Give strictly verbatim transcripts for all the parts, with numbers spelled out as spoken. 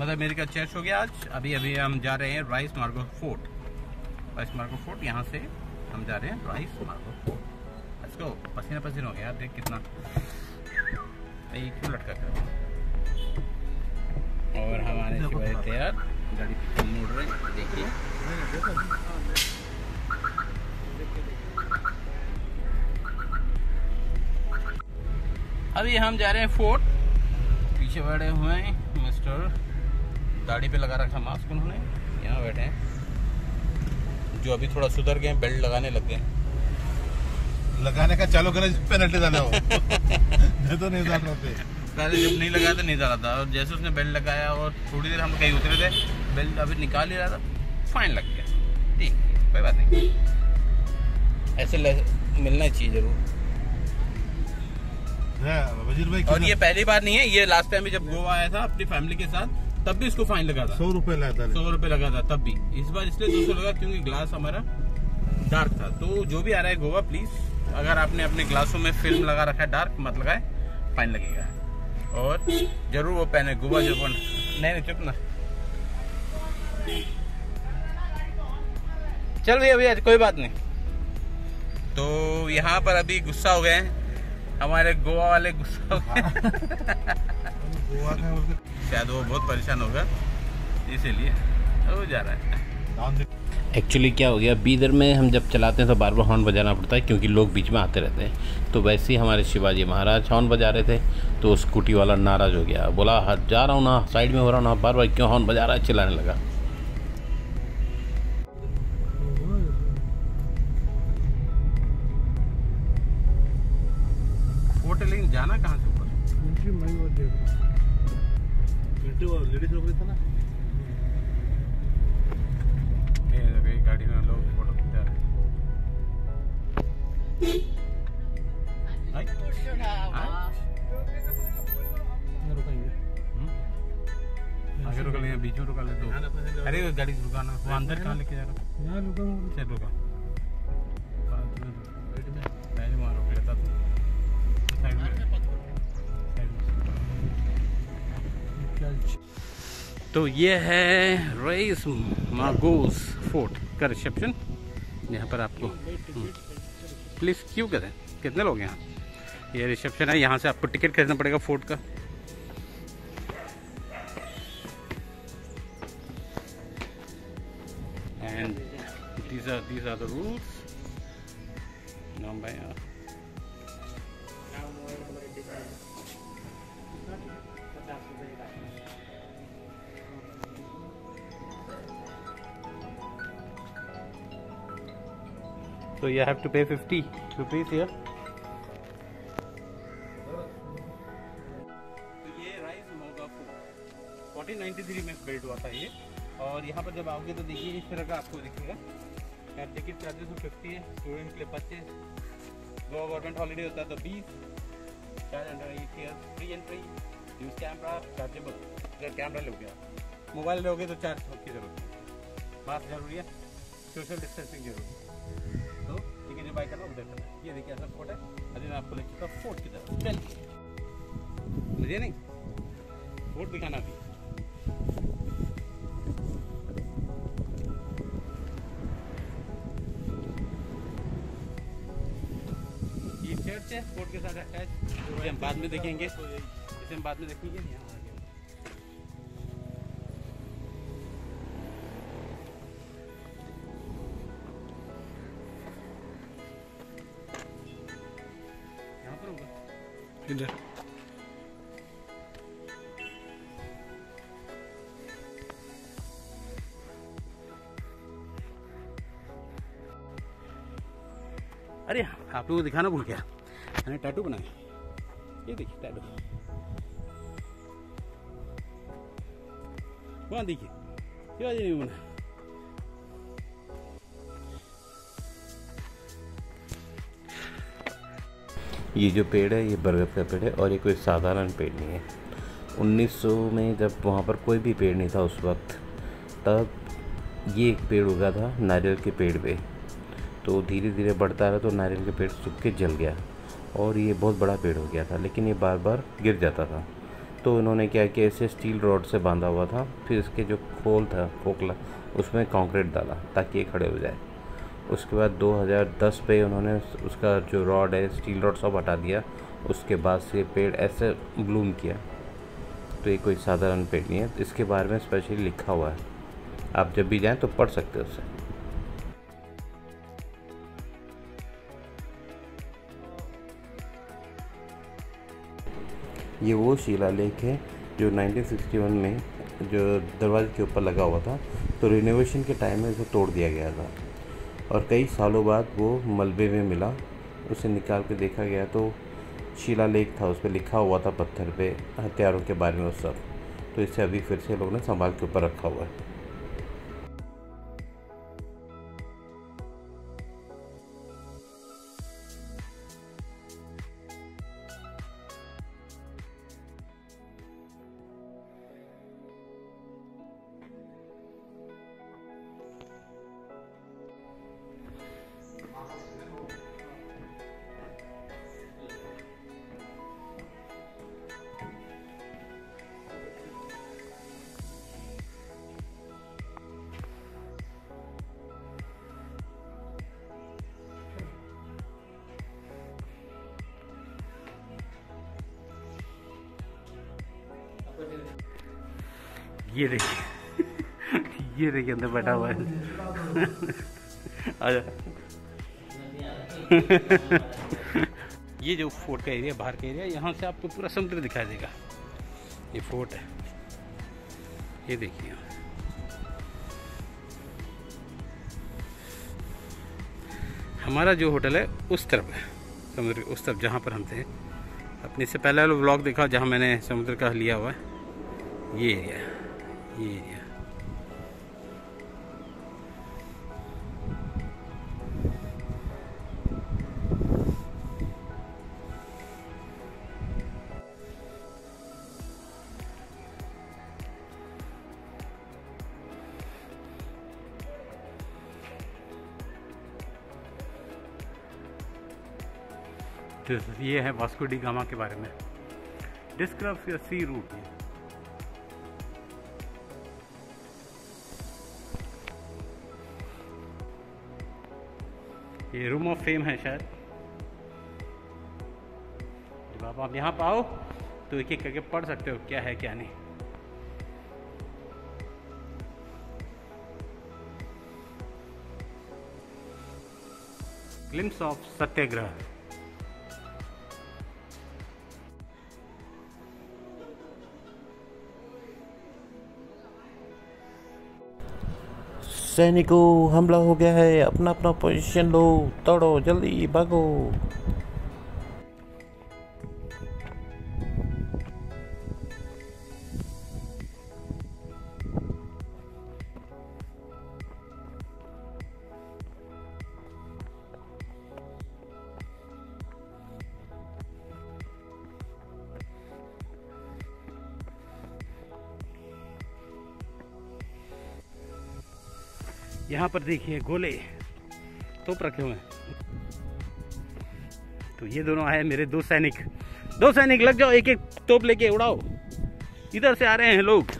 Mother मेरी का church हो गया आज। अभी अभी हम जा रहे हैं राइस मार्गोस फोर्ट। राइस मार्गोस फोर्ट यहाँ से हम जा रहे हैं राइस मार्गोस फोर्ट। इसको पसीना पसीना हो गया, देख कितना क्यों लटका कर। और हमारे शिवाजी तैयार गाड़ी मोड़ रहे हैं, देखिए। अभी हम जा रहे हैं फोर्ट। पीछे बैठे हुए हैं मिस्टर, गाड़ी पे लगा रखा मास्क उन्होंने, यहाँ बैठे हैं जो अभी थोड़ा सुधर गए, बेल्ट लगाने लग गए। लगाने का चालू करें, पेनल्टी डालना हो नहीं तो नहीं डालना पे। पहले जब नहीं लगाया तो नहीं डाला था, और जैसे उसने बेल्ट लगाया और थोड़ी देर हम कहीं उतरे थे, बेल्ट अभी निकाल ही रहा था, फाइन लग गया। ठीक, कोई बात नहीं, ऐसे मिलना चाहिए जरूर। वजीर भाई, और ये पहली बार नहीं है, ये लास्ट टाइम भी जब गोवा आया था अपनी फैमिली के साथ तब भी इसको फाइन लगा था, सौ रुपए लगा था, सौ रुपए लगा था तब भी। इस बार इसलिए दो सौ लगा क्योंकि ग्लास हमारा डार्क था। तो जो भी आ रहा है गोवा, प्लीज अगर आपने अपने ग्लासों में फिल्म लगा रखा है डार्क मत लगाए, फाइन लगेगा। और जरूर वो पहने गोवा जो बन, नहीं चुप ना, चल भैया भैया कोई बात नहीं। तो यहाँ पर अभी गुस्सा हो गए हैं हमारे गोवा वाले, गुस्सा गोवा का शायद वो बहुत परेशान होगा इसीलिए वो जा रहा है। एक्चुअली क्या हो गया, बीदर में हम जब चलाते हैं तो बार बार हॉर्न बजाना पड़ता है क्योंकि लोग बीच में आते रहते हैं। तो वैसे ही हमारे शिवाजी महाराज हॉर्न बजा रहे थे तो स्कूटी वाला नाराज़ हो गया, बोला जा रहा हूँ ना, साइड में हो रहा हूँ ना, बार बार क्यों हॉर्न बजा रहा है, चिल्लाने लगा। लेकिन जाना कहाँ से ऊपर था ना, गाड़ी में लोग फोटो खिंचा रहे आगे रुका लेंगे, बीच में रुका ले तो। अरे गाड़ी रुकाना वो अंदर कहाँ लेके जा रहा, रुका रुका तो ये है रईस मागोस फोर्ट का रिसेप्शन। यहाँ पर आपको प्लीज़ क्यों करें, कितने लोग हैं यहाँ, ये रिसेप्शन है, यहाँ से आपको टिकट खरीदना पड़ेगा फोर्ट का। And these are these are the rules. So you have to pay fifty rupees here. तो ये राइस मागोस फोर्ट चौदह सौ तिरानवे में बिल्ड हुआ था ये। और यहाँ पर जब आओगे तो देखिए इस तरह का आपको दिखेगा। यहाँ टिकट चार्जेस तो पचास है, स्टूडेंट के लिए पच्चीस, गोवा गवर्नमेंट हॉलीडे होता है तो बीस, चार under eight years free entry, use camera chargeable, अगर कैमरा लोगे आप, मोबाइल लोगे तो चार्ज की जरूरत है, मास्क जरूरी है, सोशल डिस्टेंसिंग जरूरी है। तो ठीक है, जो बाइक कर रहा हूँ उधर करना। ये देखिए ऐसा फोर्ट है, अभी मैं आपको ले चुका फोर्ट की तरफ। चलिए मुझे नहीं फोर्ट दिखाना भी। ये चर्च है फोर्ट के साथ अटैच, इसे हम बाद में देखेंगे, इसे हम बाद में देखेंगे। यहाँ अरे आप लोगों को दिखाना भूल गया, मैंने टैटू बनाया, ये देखिए टैटू, वहाँ देखिए शिवाजी ने बनाया। ये जो पेड़ है ये बरगद का पेड़ है, और ये कोई साधारण पेड़ नहीं है। उन्नीस सौ में जब वहाँ पर कोई भी पेड़ नहीं था उस वक्त, तब ये एक पेड़ उगा था नारियल के पेड़ पे, तो धीरे धीरे बढ़ता रहा, तो नारियल के पेड़ सूख के जल गया और ये बहुत बड़ा पेड़ हो गया था, लेकिन ये बार बार गिर जाता था। तो उन्होंने क्या किया, इसे स्टील रॉड से बांधा हुआ था, फिर इसके जो खोल था खोखला उसमें कंक्रीट डाला ताकि ये खड़े हो जाए। उसके बाद दो हज़ार दस पे उन्होंने उसका जो रॉड है स्टील रॉड सब हटा दिया। उसके बाद से पेड़ ऐसे ब्लूम किया। तो ये कोई साधारण पेड़ नहीं है, इसके बारे में स्पेशली लिखा हुआ है, आप जब भी जाएं तो पढ़ सकते हो उससे। ये वो शिलालेख है जो उन्नीस सौ इकसठ में जो दरवाजे के ऊपर लगा हुआ था, तो रिनोवेशन के टाइम में इसे तोड़ दिया गया था और कई सालों बाद वो मलबे में मिला। उसे निकाल के देखा गया तो शिलालेख था, उस पर लिखा हुआ था पत्थर पे हथियारों के बारे में उस सब। तो इसे अभी फिर से लोगों ने संभाल के ऊपर रखा हुआ है। ये देखिए ये देखिए अंदर बैठा हुआ है। ये जो फोर्ट का एरिया, बाहर का एरिया, यहाँ से आपको पूरा समुद्र दिखाई देगा। ये फोर्ट है, ये देखिए। हमारा जो होटल है उस तरफ है, समुद्र के उस तरफ, जहाँ पर हम थे। अपने से पहले वाला व्लॉग देखा जहाँ मैंने समुद्र का लिया हुआ है। ये एरिया ये एरिया तो ये है वास्को डी गामा के बारे में। Describes your sea route. ये रूम ऑफ फेम है शायद। जब आप, आप यहाँ पर आओ तो एक एक करके पढ़ सकते हो क्या है क्या नहीं। Glimpse of satyagraha. सैनिकों हमला हो गया है, अपना अपना पोजीशन लो, दौड़ो जल्दी, भागो। यहाँ पर देखिए गोले तोप रखे हुए हैं। तो ये दोनों आए मेरे दो सैनिक। दो सैनिक लग जाओ, एक एक तोप लेके उड़ाओ। इधर से आ रहे हैं लोग,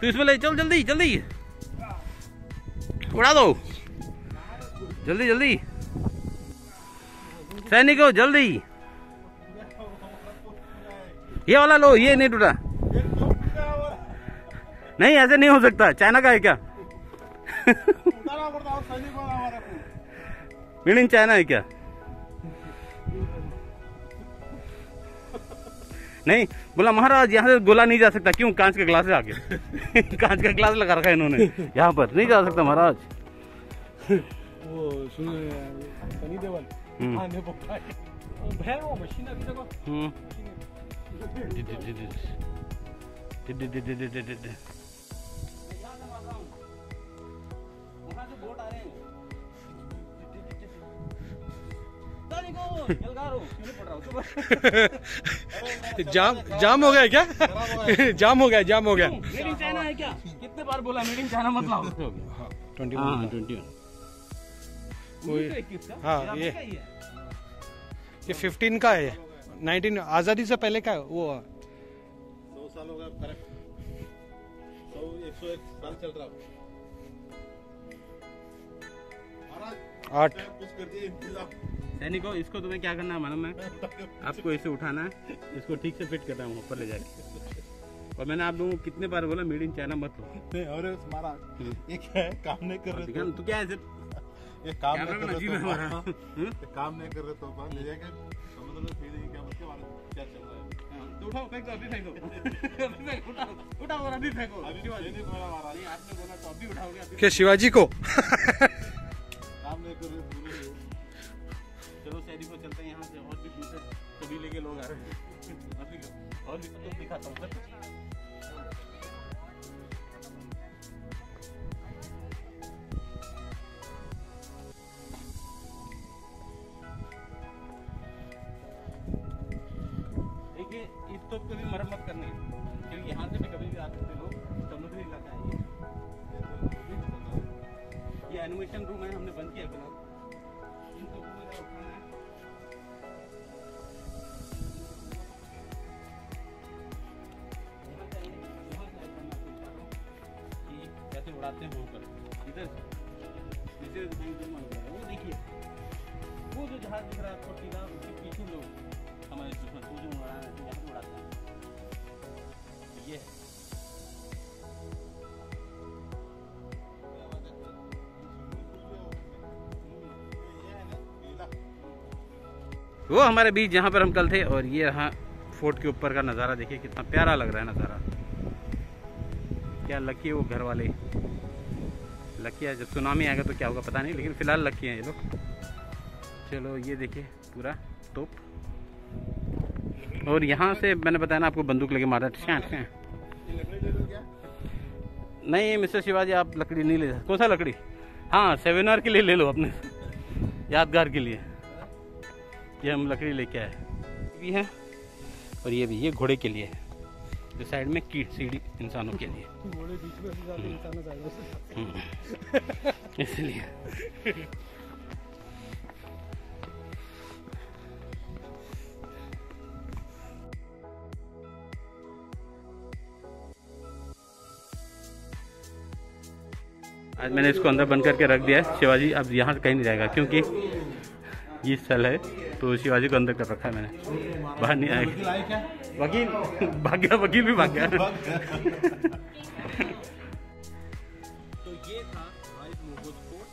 तो इसमें ले चल, जल्दी जल्दी उड़ा दो, जल्दी जल्दी सैनिकों जल्दी। ये वाला लो, ये नहीं टूटा। नहीं, ऐसे नहीं हो सकता, चाइना का है क्या? मेड इन चाइना है क्या? नहीं बोला महाराज, यहाँ से गोला नहीं जा सकता। क्यों? कांच का ग्लास है आगे। कांच का ग्लास लगा रखा है इन्होंने, यहाँ पर नहीं जा सकता महाराज। वो सनी देवल आने पकड़ा है वो मशीन अभी देखो। हम्म जाम जाम हो गया क्या? जाम हो गया, जाम हो गया। मेड इन चाइना है क्या? कितने बार बोला मेड इन चाइना मत लाओ। इक्कीस का ये ये पंद्रह का है, उन्नीस आज़ादी से पहले का है वो। सालों का फर्क सौ एक सौ एक साल चल रहा है। सैनिकों इसको तुम्हें क्या करना है मालूम है? आपको इसे उठाना है, इसको ठीक से फिट करना है ऊपर ले जाके। और मैंने आप लोगों को कितने बार बोला मेड इन चाइना मत लो। ये क्या है? काम नहीं कर रहे तो क्या है? ये काम नहीं कर रहे हमारा काम नहीं कर रहे तो ले जाके समझ लो फिर क्या मतलब क्या चल रहा है। तो उठाओ फेंक दो, अभी फेंक दो, अभी फेंक उठाओ उठाओ और अभी फेंको। अभी नहीं बोला हमारा, नहीं आपने बोला तो अभी उठाओगे क्या शिवाजी को? काम नहीं कर रहे। चलो शहरी को चलते हैं यहाँ से, और भी दूसरे सभी लेके लोग आ रहे हैं और भी तो दिखाता हूँ सर। तो कभी मरम्मत करनी है क्योंकि यहाँ से भी कभी भी आ सकते लोग। समुद्री इलाका है ये, एनिमेशन रूम है, हमने बंद किया है। कैसे उड़ाते हैं वहाँ पर, इधर इधर वो देखिए वो जो जहाज दिख रहा है आपको टीला, उसके पीछे लोग हमारे दुश्मन को जो उड़ा रहे हैं। ये वो हमारे बीच जहाँ पर हम कल थे, और ये रहा फोर्ट के ऊपर का नज़ारा। देखिए कितना प्यारा लग रहा है नज़ारा। क्या लकी है वो घर वाले, लकी है। जब सुनामी आएगा तो क्या होगा पता नहीं, लेकिन फिलहाल लकी है ये लोग। चलो ये देखिए पूरा तोप। और यहाँ से मैंने बताया ना आपको बंदूक लेके मारा। नहीं मिस्टर शिवाजी आप लकड़ी नहीं ले सकते। कौन सा लकड़ी? हाँ सेमिनार के लिए ले लो अपने यादगार के लिए। ये हम लकड़ी लेके आए भी है, और ये भी ये घोड़े के लिए है जो साइड में कीट सीढ़ी इंसानों के लिए इसलिए। आज मैंने इसको अंदर बंद करके रख दिया है। शिवाजी अब यहाँ कहीं नहीं जाएगा क्योंकि ये स्थल है, तो शिवाजी को अंदर कर रखा है मैंने, बाहर नहीं आएगा। वकील भाग गया, वकील भी भाग गया। तो ये था रेस मगोस फोर्ट,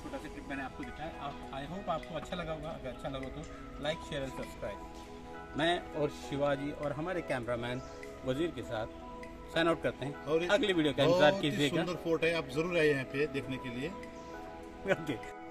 छोटा सा ट्रिप मैंने आपको दिखाया। आई होप आपको अच्छा लगा होगा। अगर अच्छा लगा तो लाइक शेयर एंड सब्सक्राइब। मैं और शिवाजी और हमारे कैमरामैन वजीर के साथ साइन आउट करते हैं, और अगली वीडियो का इंतजार कीजिएगा। सुंदर फोर्ट है, आप जरूर आए यहाँ पे देखने के लिए। ओके।